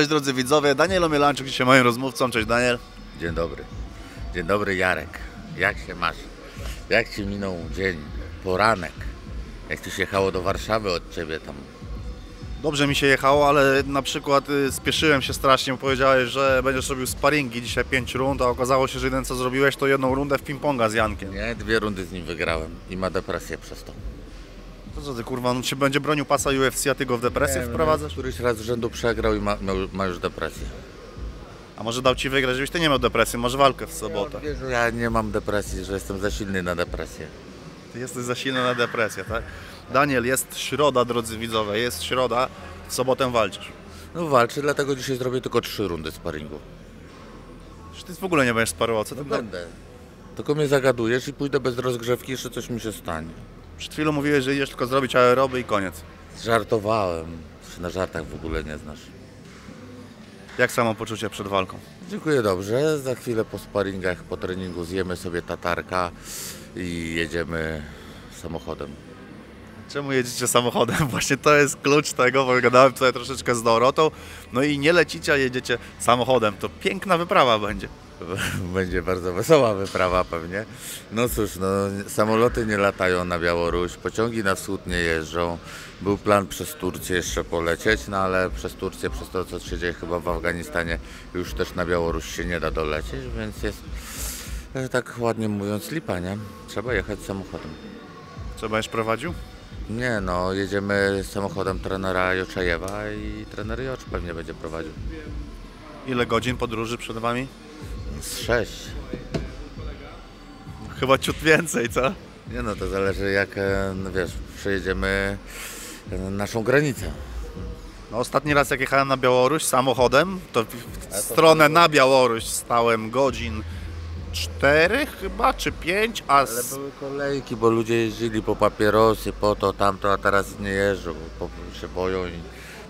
Cześć drodzy widzowie, Daniel Omielańczuk dzisiaj moim rozmówcą. Cześć Daniel. Dzień dobry. Dzień dobry Jarek. Jak się masz? Jak Ci minął dzień, poranek? Jak Ci się jechało do Warszawy od Ciebie tam? Dobrze mi się jechało, ale na przykład spieszyłem się strasznie, bo powiedziałeś, że będziesz robił sparingi dzisiaj 5 rund, a okazało się, że jeden co zrobiłeś to jedną rundę w ping-ponga z Jankiem. Nie, 2 rundy z nim wygrałem i ma depresję przez to. To co ty kurwa, on się będzie bronił pasa UFC, a ty go w depresję wprowadzasz? Któryś raz z rzędu przegrał i ma już depresję. A może dał ci wygrać, żebyś ty nie miał depresji, masz walkę w sobotę. Ja nie mam depresji, że jestem za silny na depresję. Ty jesteś za silny na depresję, tak? Daniel, jest środa, drodzy widzowie, jest środa, w sobotę walczysz. No walczę, dlatego dzisiaj zrobię tylko 3 rundy sparingu. Czy ty w ogóle nie będziesz sparował, co ty? No będę. Tylko mnie zagadujesz i pójdę bez rozgrzewki, jeszcze coś mi się stanie. Przed chwilą mówiłeś, że idziesz tylko zrobić aeroby i koniec. Żartowałem. Się na żartach w ogóle nie znasz. Jak samopoczucie przed walką? Dziękuję dobrze. Za chwilę po sparingach, po treningu zjemy sobie tatarka i jedziemy samochodem. Czemu jedziecie samochodem? Właśnie to jest klucz tego, bo gadałem tutaj troszeczkę z Dorotą. No i nie lecicie, jedziecie samochodem. To piękna wyprawa będzie. Będzie bardzo wesoła wyprawa pewnie. No cóż, no, samoloty nie latają na Białoruś, pociągi na wschód nie jeżdżą. Był plan przez Turcję jeszcze polecieć, no ale przez Turcję, przez to co się dzieje chyba w Afganistanie, już też na Białoruś się nie da dolecieć, więc jest, tak ładnie mówiąc, lipa, nie? Trzeba jechać samochodem. Co będziesz prowadził? Nie, no jedziemy samochodem trenera Joczajewa i trener Jocz pewnie będzie prowadził. Ile godzin podróży przed wami? 6. Chyba ciut więcej, co? Nie no, to zależy jak, no wiesz, przejedziemy naszą granicę. No ostatni raz jak jechałem na Białoruś samochodem, to w stronę na Białoruś stałem godzin 4 chyba, czy 5, a... Ale były kolejki, bo ludzie jeździli po papierosy, po to, tamto, a teraz nie jeżdżą, się boją i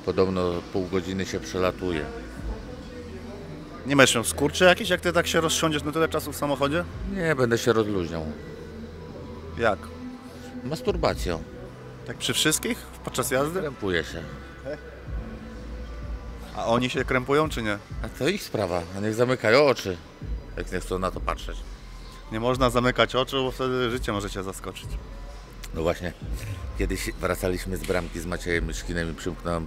podobno pół godziny się przelatuje. Nie masz się skurczy jakieś, jak ty tak się rozsiądziesz na tyle czasu w samochodzie? Nie, będę się rozluźniał. Jak? Masturbacją. Tak przy wszystkich? Podczas jazdy? Krępuję się. A oni się krępują czy nie? A to ich sprawa, a niech zamykają oczy, jak nie chcą na to patrzeć. Nie można zamykać oczu, bo wtedy życie możecie zaskoczyć. No właśnie, kiedyś wracaliśmy z bramki z Maciejem Myśkinem i przymknąłem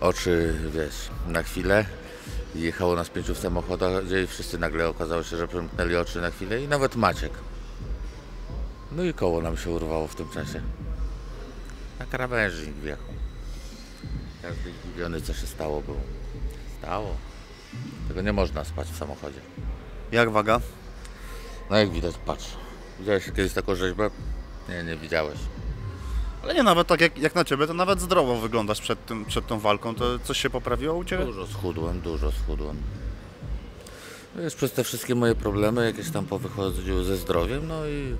oczy, wiesz, na chwilę. Jechało nas 5 w samochodach i wszyscy nagle okazało się, że przymknęli oczy na chwilę i nawet Maciek. No i koło nam się urwało w tym czasie. Na krawężnik wjechał. Każdy zdziwiony co się stało było. Stało. Tego nie można spać w samochodzie. Jak waga? No jak widać, patrz. Widziałeś kiedyś taką rzeźbę? Nie, nie widziałeś. Ale nie, nawet tak jak na Ciebie, to nawet zdrowo wyglądasz przed tą walką. To coś się poprawiło u Ciebie? Dużo schudłem. Wiesz, przez te wszystkie moje problemy, jakieś tam powychodziły ze zdrowiem, no i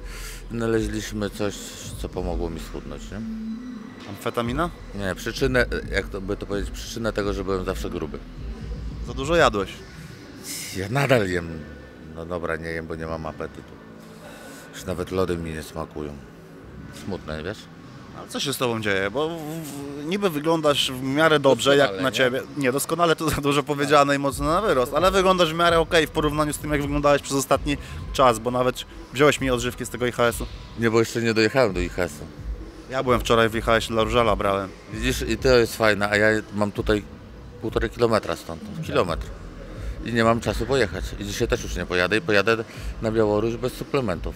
znaleźliśmy coś, co pomogło mi schudnąć, nie? Amfetamina? Nie, przyczynę, jak to by to powiedzieć, przyczyna tego, że byłem zawsze gruby. Za dużo jadłeś? Ja nadal jem. No dobra, nie jem, bo nie mam apetytu. Już nawet lody mi nie smakują. Smutne, wiesz? Ale co się z tobą dzieje? Bo niby wyglądasz w miarę dobrze, doskonale, jak na ciebie. Nie, doskonale to za dużo powiedziane i mocno na wyrost, ale wyglądasz w miarę okej w porównaniu z tym, jak wyglądałeś przez ostatni czas, bo nawet wziąłeś mi odżywki z tego IHS-u. Nie, bo jeszcze nie dojechałem do IHS-u. Ja byłem wczoraj w IHS-ie dla Różala, brałem. Widzisz, i to jest fajne, a ja mam tutaj 1,5 kilometra stąd, kilometr. I nie mam czasu pojechać. I dzisiaj też już nie pojadę i pojadę na Białoruś bez suplementów.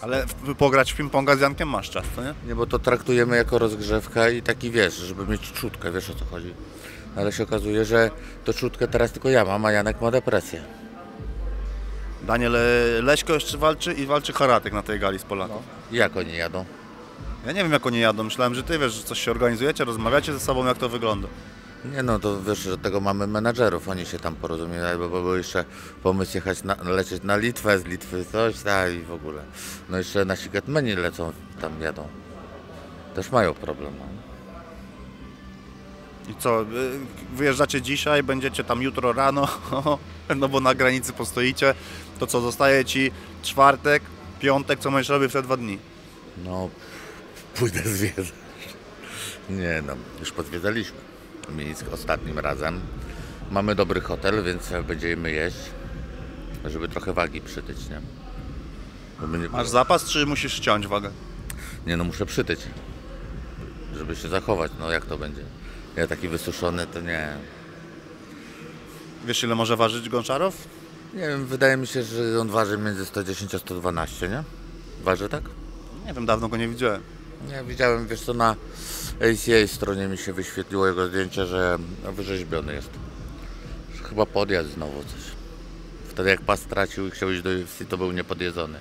Ale pograć w ping-ponga z Jankiem masz czas, to nie? Nie, bo to traktujemy jako rozgrzewkę i taki, wiesz, żeby mieć czutkę, wiesz o co chodzi. Ale się okazuje, że to czutkę teraz tylko ja mam, a Janek ma depresję. Daniel Leśko jeszcze walczy i walczy Haratek na tej gali z Polaków. No. I jak oni jadą? Ja nie wiem jak oni jadą, myślałem, że ty wiesz, że coś się organizujecie, rozmawiacie ze sobą, jak to wygląda. Nie no, to wiesz, że tego mamy menadżerów, oni się tam porozumiewają, bo był jeszcze pomysł jechać, lecieć na Litwę, z Litwy coś tam i w ogóle. No jeszcze nasi getmeni lecą, tam jadą. Też mają problem. I co, wyjeżdżacie dzisiaj, będziecie tam jutro rano, no bo na granicy postoicie, to co, zostaje ci czwartek, piątek, co będziesz robił w te 2 dni? No, pójdę zwiedzać. Nie no, już podwiedzaliśmy. Mińsk ostatnim razem. Mamy dobry hotel, więc będziemy jeść, żeby trochę wagi przytyć, nie? Masz zapas, czy musisz ściąć wagę? Nie, no muszę przytyć, żeby się zachować. No jak to będzie? Ja taki wysuszony to nie. Wiesz, ile może ważyć Gonczarow? Nie wiem, wydaje mi się, że on waży między 110 a 112, nie? Waży tak? Nie wiem, dawno go nie widziałem. Nie, widziałem, wiesz co, na ACA stronie mi się wyświetliło jego zdjęcie, że wyrzeźbiony jest. Chyba podjazd znowu coś. Wtedy jak pas stracił i chciał iść do UFC, to był niepodjedzony.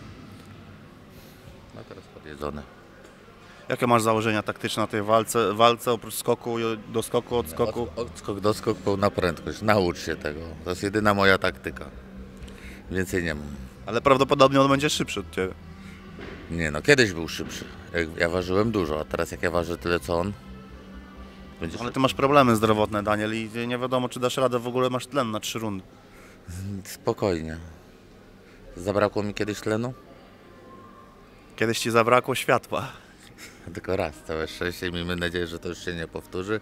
No teraz podjedzony. Jakie masz założenia taktyczne na tej walce? Walce oprócz skoku, do skoku, odskoku? Odskok, doskok, pełna prędkość. Naucz się tego. To jest jedyna moja taktyka. Więcej nie mam. Ale prawdopodobnie on będzie szybszy od Ciebie. Nie no, kiedyś był szybszy. Ja ważyłem dużo, a teraz jak ja ważę tyle co on... Będzie... Ale Ty masz problemy zdrowotne, Daniel, i nie wiadomo czy dasz radę, w ogóle masz tlen na 3 rundy. Spokojnie. Zabrakło mi kiedyś tlenu? Kiedyś Ci zabrakło światła. Tylko raz, całe szczęście, miejmy nadzieję, że to już się nie powtórzy.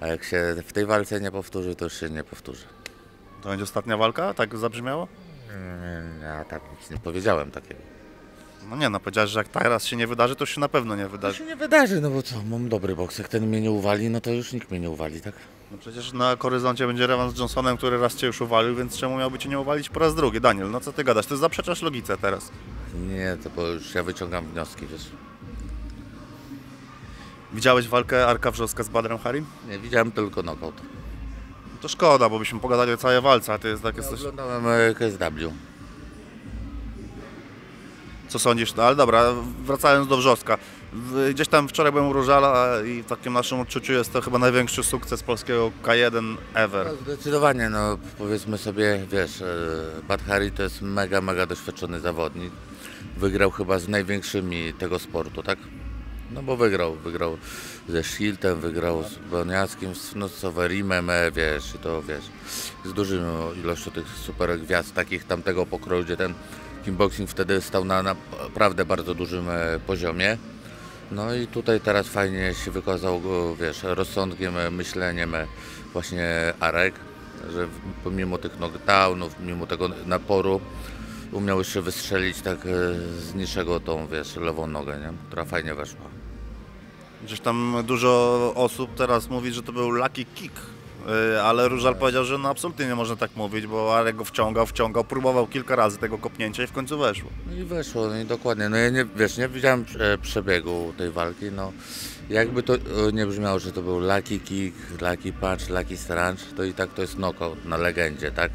A jak się w tej walce nie powtórzy, to już się nie powtórzy. To będzie ostatnia walka? Tak zabrzmiało? Ja tak nic nie powiedziałem takiego. No nie, no powiedziałeś, że jak teraz się nie wydarzy, to już się na pewno nie wydarzy. To się nie wydarzy, no bo co, mam dobry boks, jak ten mnie nie uwali, no to już nikt mnie nie uwali, tak? No przecież na horyzoncie będzie rewans z Johnsonem, który raz Cię już uwalił, więc czemu miałby Cię nie uwalić po raz drugi? Daniel, no co Ty gadasz, Ty zaprzeczasz logice teraz. Nie, to bo już ja wyciągam wnioski, wiesz. Widziałeś walkę Arka Wrzoska z Badrem Harim? Nie, widziałem tylko knockout. No to szkoda, bo byśmy pogadali o całej walce, a Ty jest takie coś... Ja oglądałem KSW. Co sądzisz? No ale dobra, wracając do Wrzoska. Gdzieś tam wczoraj byłem u Różala i w takim naszym odczuciu jest to chyba największy sukces polskiego K1 ever. No, zdecydowanie, no powiedzmy sobie, wiesz, Badr Hari to jest mega, mega doświadczony zawodnik. Wygrał chyba z największymi tego sportu, tak? No bo wygrał ze Schiltem, wygrał z Boniarskim, z Nosowerimem, wiesz, i to wiesz, z dużą ilością tych super gwiazd, takich tamtego pokroju, gdzie ten kickboxing wtedy stał na naprawdę bardzo dużym poziomie. No i tutaj teraz fajnie się wykazał, wiesz, rozsądkiem, myśleniem właśnie Arek, że pomimo tych knockdownów, mimo tego naporu, umiał jeszcze wystrzelić tak z niczego tą, wiesz, lewą nogę, nie? Która fajnie weszła. Gdzieś tam dużo osób teraz mówi, że to był lucky kick, ale Różal powiedział, że no absolutnie nie można tak mówić, bo Arek go wciągał, próbował kilka razy tego kopnięcia i w końcu weszło. No i weszło, no i dokładnie. No ja nie, wiesz, nie widziałem przebiegu tej walki, no jakby to nie brzmiało, że to był lucky kick, lucky punch, lucky strange, to i tak to jest knockout na legendzie, tak?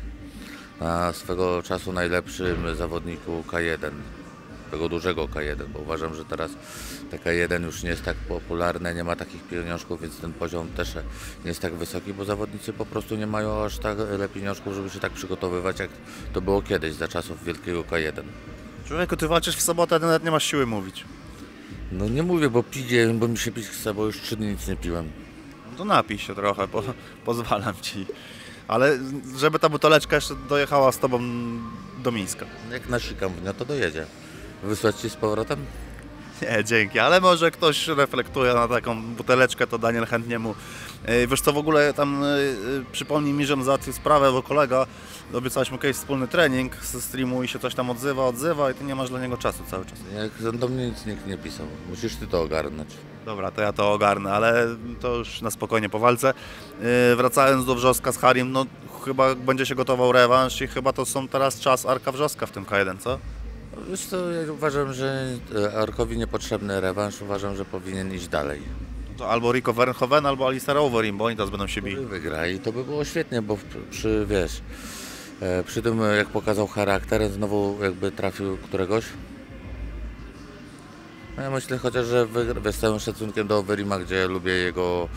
Na swego czasu najlepszym zawodniku K1, tego dużego K1, bo uważam, że teraz te K1 już nie jest tak popularne, nie ma takich pieniążków, więc ten poziom też nie jest tak wysoki, bo zawodnicy po prostu nie mają aż tak pieniążków, żeby się tak przygotowywać, jak to było kiedyś za czasów wielkiego K1. Człowieku, ty walczysz w sobotę, a ty nawet nie masz siły mówić. No nie mówię, bo piję, bo mi się pić chce, bo już 3 dni nic nie piłem. No to napij się trochę, bo pozwalam ci. Ale żeby ta buteleczka jeszcze dojechała z Tobą do Mińska. Jak nasikam w nią, to dojedzie. Wysłać Ci z powrotem? Nie, dzięki, ale może ktoś reflektuje na taką buteleczkę, to Daniel chętnie mu... Wiesz co, w ogóle tam przypomnij mi, żem załatwił sprawę, bo kolega, obiecałeś mu kiedyś wspólny trening ze streamu i się coś tam odzywa i Ty nie masz dla niego czasu cały czas. Jak do mnie nic nikt nie pisał, musisz Ty to ogarnąć. Dobra, to ja to ogarnę, ale to już na spokojnie po walce. Wracając do Wrzoska z Harim, no chyba będzie się gotował rewanż i chyba to są teraz czas Arka Wrzoska w tym K1, co? Wiesz co, ja uważam, że Arkowi niepotrzebny rewanż, uważam, że powinien iść dalej. To albo Rico Verhoeven, albo Alistair Overeem, bo oni teraz będą się bili. Wygra i to by było świetnie, bo przy, wiesz, przy tym jak pokazał charakter, znowu jakby trafił któregoś. No ja myślę chociaż, że z całym szacunkiem do Overeema, gdzie lubię jego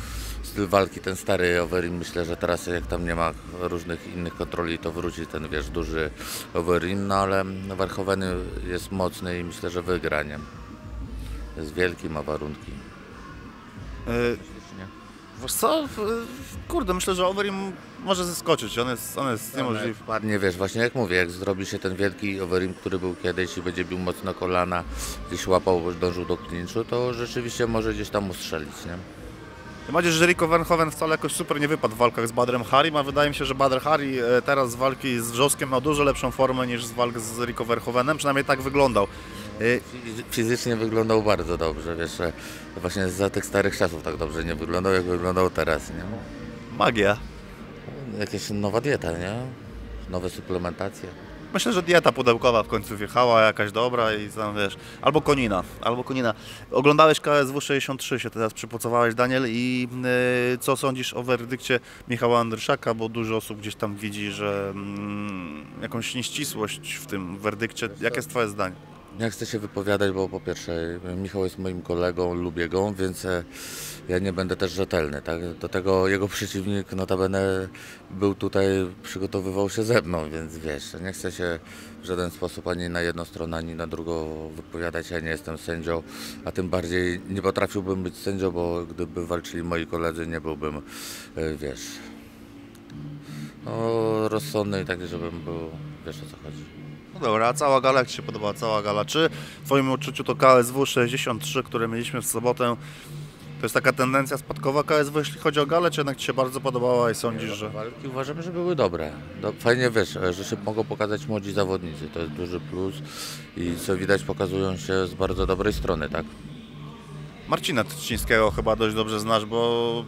styl walki, ten stary Overeem, myślę, że teraz jak tam nie ma różnych innych kontroli, to wróci ten, wiesz, duży Overeem, no ale Verhoeven jest mocny i myślę, że wygra, nie? Jest wielki, ma warunki. Wiesz co? Kurde, myślę, że Overeem może zaskoczyć, on jest niemożliwy. Ładnie, wiesz, właśnie jak mówię, jak zrobi się ten wielki Overeem, który był kiedyś i będzie bił mocno kolana, gdzieś łapał, dążył do klinczu, to rzeczywiście może gdzieś tam ustrzelić, nie? Tym bardziej, że Rico Verhoeven wcale jakoś super nie wypadł w walkach z Badrem Harim, a wydaje mi się, że Badr Hari teraz z walki z Wrzoskiem ma dużo lepszą formę niż z walk z Rico Verhoevenem, przynajmniej tak wyglądał. Fizycznie wyglądał bardzo dobrze, wiesz, właśnie za tych starych czasów tak dobrze nie wyglądał, jak wyglądał teraz, nie? Magia. Jakaś nowa dieta, nie? Nowe suplementacje. Myślę, że dieta pudełkowa w końcu wjechała, jakaś dobra i tam wiesz, albo konina, albo konina. Oglądałeś KSW 63, się teraz przypocowałeś, Daniel, i co sądzisz o werdykcie Michała Andryszaka, bo dużo osób gdzieś tam widzi, że jakąś nieścisłość w tym werdykcie. Jakie jest twoje zdanie? Nie chcę się wypowiadać, bo po pierwsze Michał jest moim kolegą, lubię go, więc ja nie będę też rzetelny, tak? Do tego jego przeciwnik notabene był tutaj, przygotowywał się ze mną, więc wiesz, nie chcę się w żaden sposób ani na jedną stronę, ani na drugą wypowiadać. Ja nie jestem sędzią, a tym bardziej nie potrafiłbym być sędzią, bo gdyby walczyli moi koledzy, nie byłbym, wiesz, no, rozsądny i tak, żebym był, wiesz o co chodzi. No dobra, a cała gala, jak Ci się podoba cała gala? Czy w Twoim odczuciu to KSW 63, które mieliśmy w sobotę, to jest taka tendencja spadkowa KSW, jeśli chodzi o galę, czy jednak Ci się bardzo podobała i sądzisz, że... Walki uważam, że były dobre. Fajnie, wiesz, że się mogą pokazać młodzi zawodnicy, to jest duży plus i co widać, pokazują się z bardzo dobrej strony, tak? Marcina Tycińskiego chyba dość dobrze znasz, bo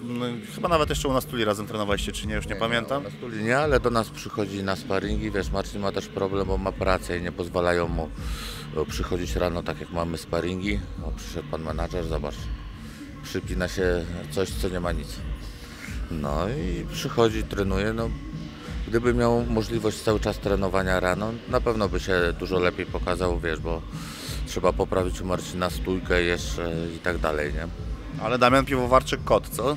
chyba nawet jeszcze u nas tuli razem trenowaliście, czy nie? Już nie pamiętam. No, u nas tuli nie, ale do nas przychodzi na sparingi. Wiesz, Marcin ma też problem, bo ma pracę i nie pozwalają mu przychodzić rano, tak jak mamy sparingi. No, przyszedł pan menadżer, zobacz, przypina się coś, co nie ma nic. No i przychodzi, trenuje. No, gdyby miał możliwość cały czas trenowania rano, na pewno by się dużo lepiej pokazał, wiesz, bo trzeba poprawić u Marcina stójkę jeszcze i tak dalej, nie? Ale Damian Piwowarczyk kot, co?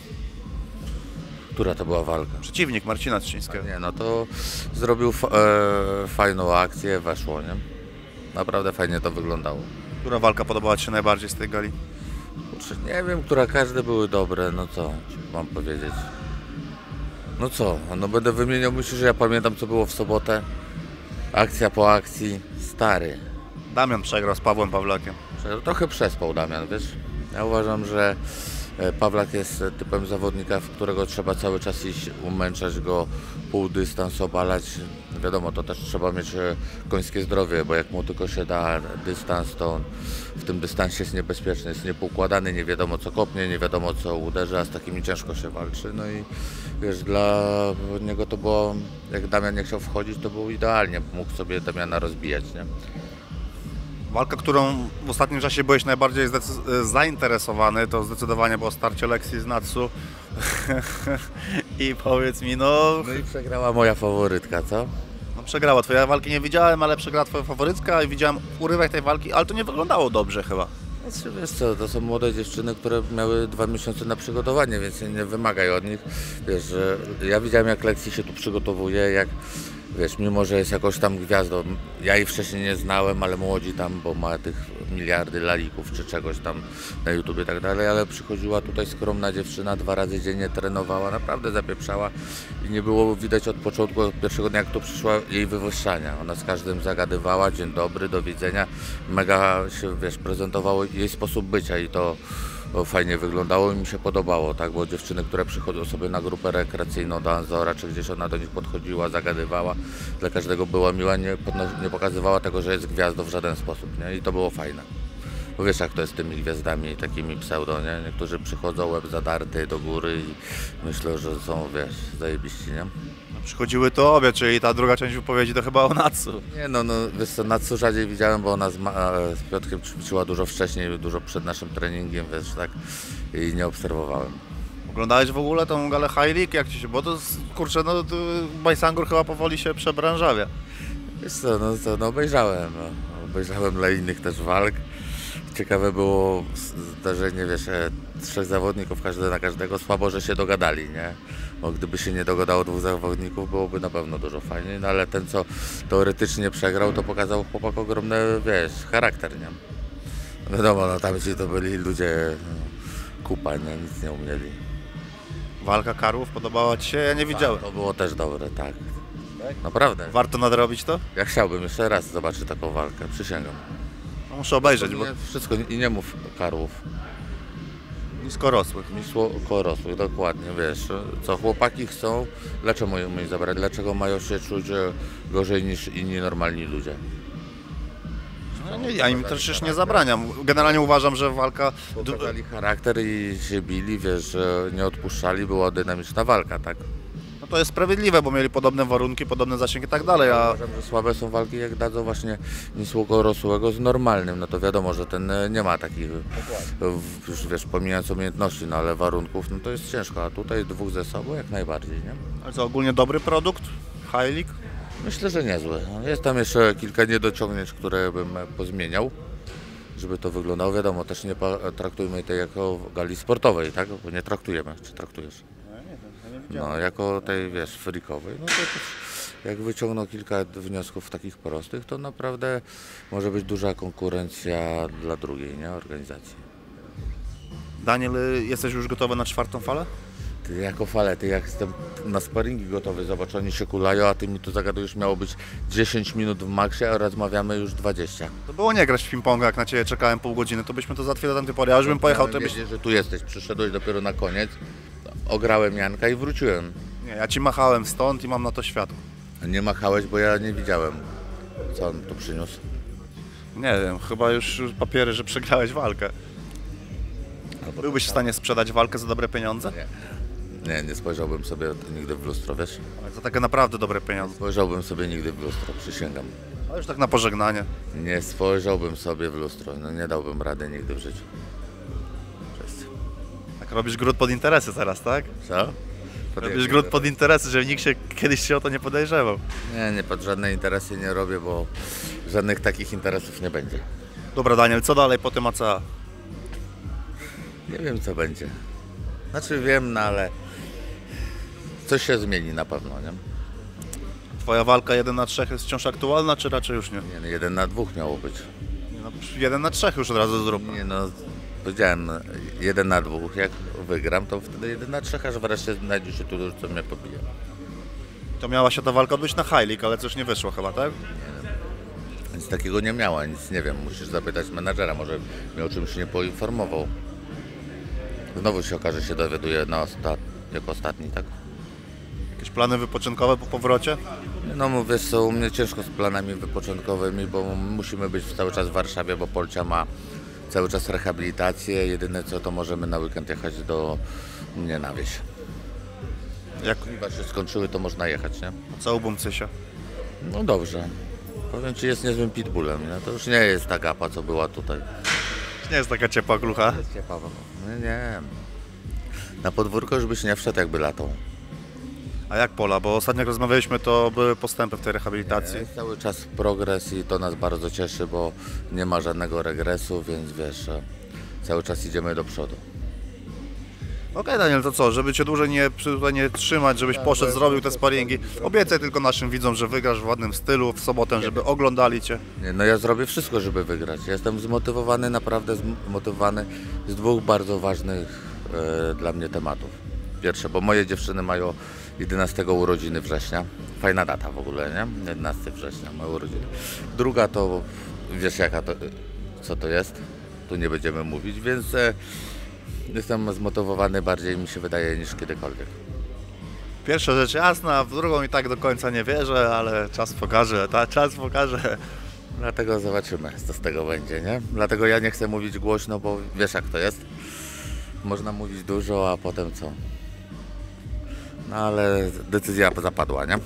Która to była walka? Przeciwnik Marcina Tycińskiego. Nie, no to zrobił fajną akcję, weszło, nie? Naprawdę fajnie to wyglądało. Która walka podobała Ci się najbardziej z tej gali? Nie wiem, która, każde były dobre, no co mam powiedzieć? No co, no będę wymieniał, myślę, że ja pamiętam, co było w sobotę. Akcja po akcji, stary. Damian przegrał z Pawłem Pawlakiem. Trochę przespał Damian, wiesz? Ja uważam, że Pawlak jest typem zawodnika, w którego trzeba cały czas iść, umęczać go, półdystans obalać. Wiadomo, to też trzeba mieć końskie zdrowie, bo jak mu tylko się da dystans, to on w tym dystansie jest niebezpieczny, jest niepoukładany, nie wiadomo co kopnie, nie wiadomo co uderzy, a z takimi ciężko się walczy. No i wiesz, dla niego to było, jak Damian nie chciał wchodzić, to było idealnie, mógł sobie Damiana rozbijać, nie? Walka, którą w ostatnim czasie byłeś najbardziej zainteresowany, to zdecydowanie było starcie Lexi z Natsu. I powiedz mi, no... No i przegrała moja faworytka, co? No przegrała. Twoja walki nie widziałem, ale przegrała Twoja faworytka i widziałem urywek tej walki, ale to nie wyglądało dobrze chyba. Znaczy, wiesz co, to są młode dziewczyny, które miały 2 miesiące na przygotowanie, więc nie wymagaj od nich. Wiesz, że ja widziałem, jak Lexi się tu przygotowuje, jak... Wiesz, mimo że jest jakąś tam gwiazdą, ja jej wcześniej nie znałem, ale młodzi tam, bo ma tych miliardy lalików czy czegoś tam na YouTube i tak dalej, ale przychodziła tutaj skromna dziewczyna, 2 razy dziennie trenowała, naprawdę zapieprzała i nie było widać od początku, od pierwszego dnia, jak to przyszła, jej wywyższania. Ona z każdym zagadywała, dzień dobry, do widzenia, mega się, wiesz, prezentowało jej sposób bycia i to fajnie wyglądało i mi się podobało, tak, bo dziewczyny, które przychodzą sobie na grupę rekreacyjną do Anzora, czy gdzieś ona do nich podchodziła, zagadywała, dla każdego była miła, nie pokazywała tego, że jest gwiazdą w żaden sposób, nie? I to było fajne. Bo wiesz, jak to jest z tymi gwiazdami, takimi pseudo, nie? Niektórzy przychodzą łeb zadarty do góry i myślą, że są, wiesz, zajebiści, nie? Przychodziły to obie, czyli ta druga część wypowiedzi to chyba o Natsu. Nie no, wiesz co, Natsu rzadziej widziałem, bo ona z Piotkiem ćwiczyła dużo wcześniej, dużo przed naszym treningiem, wiesz, tak, i nie obserwowałem. Oglądałeś w ogóle tą galę High League, jak Ci się, bo to, kurczę, no, Bajsangur chyba powoli się przebranżawia. Wiesz co, no obejrzałem, dla innych też walk. Ciekawe było zdarzenie, wiesz, 3 zawodników, każdy na każdego, słabo, że się dogadali, nie? Bo gdyby się nie dogadało 2 zawodników, byłoby na pewno dużo fajniej, no ale ten, co teoretycznie przegrał, to pokazał chłopak ogromny, wiesz, charakter, nie? No wiadomo, no tam ci to byli ludzie, no, kupa, nie? Nic nie umieli. Walka karłów podobała Ci się? Ja nie widziałem. To było też dobre, tak. Naprawdę. Warto nadrobić to? Ja chciałbym jeszcze raz zobaczyć taką walkę, przysięgam. Muszę obejrzeć, bo... Wszystko, i nie mów karłów. Niskorosłych, dokładnie, wiesz, co chłopaki chcą, dlaczego mają mnie zabrać, dlaczego mają się czuć gorzej niż inni normalni ludzie? No nie, ja im też nie zabraniam. Generalnie uważam, że walka... Pokazali charakter i się bili, wiesz, nie odpuszczali, była dynamiczna walka, tak? No to jest sprawiedliwe, bo mieli podobne warunki, podobne zasięgi i tak dalej, a... Uważam, że słabe są walki, jak dadzą właśnie niskorosłego z normalnym, no to wiadomo, że ten nie ma takich, już wiesz, pomijając umiejętności, no ale warunków, no to jest ciężko, a tutaj dwóch ze sobą jak najbardziej, nie? Ale co, ogólnie dobry produkt? Heilig? Myślę, że niezły. Jest tam jeszcze kilka niedociągnięć, które bym pozmieniał, żeby to wyglądało. Wiadomo, też nie traktujmy tej jako gali sportowej, tak? Bo nie traktujemy. Czy traktujesz? No, jako tej, wiesz, frikowej. No to jak wyciągnął kilka wniosków takich prostych, to naprawdę może być duża konkurencja dla drugiej, nie? Organizacji. Daniel, jesteś już gotowy na czwartą falę? Ty jako falety, jak jestem na sparingi gotowy, zobacz, oni się kulają, a ty mi tu zagadujesz, miało być 10 minut w maksie, a rozmawiamy już 20. To było nie grać w ping-ponga, jak na ciebie czekałem pół godziny, to byśmy to zatwierdzali tamtej pory, ja już bym pojechał, to byś... że tu jesteś, przyszedłeś dopiero na koniec, ograłem Janka i wróciłem. Nie, ja ci machałem stąd i mam na to światło. Nie machałeś, bo ja nie widziałem, co on tu przyniósł. Nie wiem, chyba już papiery, że przegrałeś walkę. Albo byłbyś w stanie sprzedać walkę za dobre pieniądze? Nie. Nie spojrzałbym sobie nigdy w lustro, wiesz? Ale za takie naprawdę dobre pieniądze. Nie spojrzałbym sobie nigdy w lustro, przysięgam. Ale już tak na pożegnanie. Nie spojrzałbym sobie w lustro, no nie dałbym rady nigdy w życiu. Cześć. Tak robisz gród pod interesy teraz, tak? Co? Robisz gród pod interesy, żeby nikt się kiedyś o to nie podejrzewał. Nie, pod żadne interesy nie robię, bo żadnych takich interesów nie będzie. Dobra Daniel, co dalej po tym ACA? Nie wiem co będzie. Znaczy wiem, no ale... Coś się zmieni na pewno, nie? Twoja walka 1 na 3 jest wciąż aktualna, czy raczej już nie? Nie, 1 na 2 miało być. Nie, no, 1 na 3 już od razu zróbmy. Nie, no, powiedziałem 1 na 2, jak wygram, to wtedy 1 na 3, aż wreszcie znajdzie się tu, co mnie pobije. To miała się ta walka odbyć na High League, ale coś nie wyszło chyba, tak? Nie, nic takiego nie miała, nic nie wiem, musisz zapytać menadżera, może mnie o czymś nie poinformował. Znowu się okaże, się dowiaduje jako ostatni, tak? Jakieś plany wypoczynkowe po powrocie? No wiesz co, u mnie ciężko z planami wypoczynkowymi, bo musimy być cały czas w Warszawie, bo Polcia ma cały czas rehabilitację. Jedyne co, to możemy na weekend jechać do mnie na wieś. Jak chyba się skończyły, to można jechać, nie? Co Cysia? No dobrze. Powiem ci, jest niezłym pitbullem, nie? To już nie jest ta gapa, co była tutaj. Już nie jest taka ciepła klucha? Nie jest ciepła, no nie. Na podwórko już byś nie wszedł, jakby latał. A jak pola? Bo ostatnio jak rozmawialiśmy, to były postępy w tej rehabilitacji. Jest cały czas progres i to nas bardzo cieszy, bo nie ma żadnego regresu, więc wiesz, cały czas idziemy do przodu. Okej, Daniel, to co? Żeby cię dłużej nie trzymać, żebyś poszedł, zrobił te sparingi. Obiecaj tylko naszym widzom, że wygrasz w ładnym stylu, w sobotę, żeby oglądali cię. Nie, no ja zrobię wszystko, żeby wygrać. Jestem zmotywowany, naprawdę zmotywowany z dwóch bardzo ważnych dla mnie tematów. Pierwsze, bo moje dziewczyny mają 11 urodziny września. Fajna data w ogóle, nie? 11 września, moje urodziny. Druga to, wiesz jaka to, co to jest? Tu nie będziemy mówić, więc jestem zmotywowany bardziej, mi się wydaje, niż kiedykolwiek. Pierwsza rzecz jasna, w drugą i tak do końca nie wierzę, ale czas pokaże, czas pokaże. Dlatego zobaczymy, co z tego będzie, nie? Dlatego ja nie chcę mówić głośno, bo wiesz jak to jest. Można mówić dużo, a potem co? No ale decyzja zapadła, nie?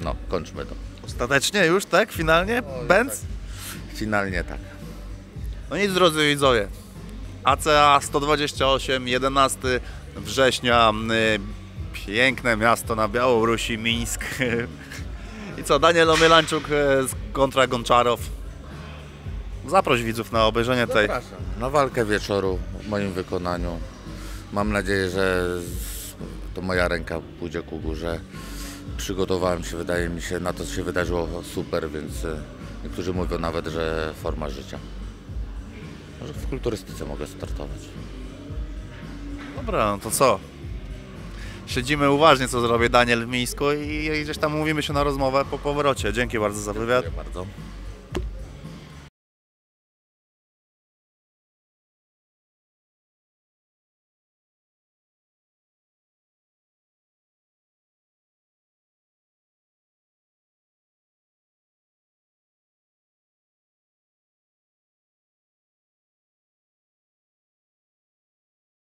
No, kończmy to. Ostatecznie już, tak? Finalnie? Benz? Tak. Finalnie tak. No nic, drodzy widzowie. ACA 128, 11 września. Piękne miasto na Białorusi, Mińsk. I co, Daniel Omielańczuk kontra Gonczarow. Zaproś widzów na obejrzenie tej. Na walkę wieczoru w moim wykonaniu. Mam nadzieję, że... to moja ręka pójdzie ku górze. Przygotowałem się, wydaje mi się, na to co się wydarzyło super, więc niektórzy mówią nawet, że forma życia. Może w kulturystyce mogę startować. Dobra, no to co? Siedzimy uważnie, co zrobi Daniel w Mińsku i gdzieś tam mówimy się na rozmowę po powrocie. Dzięki bardzo za wywiad. Dziękuję bardzo.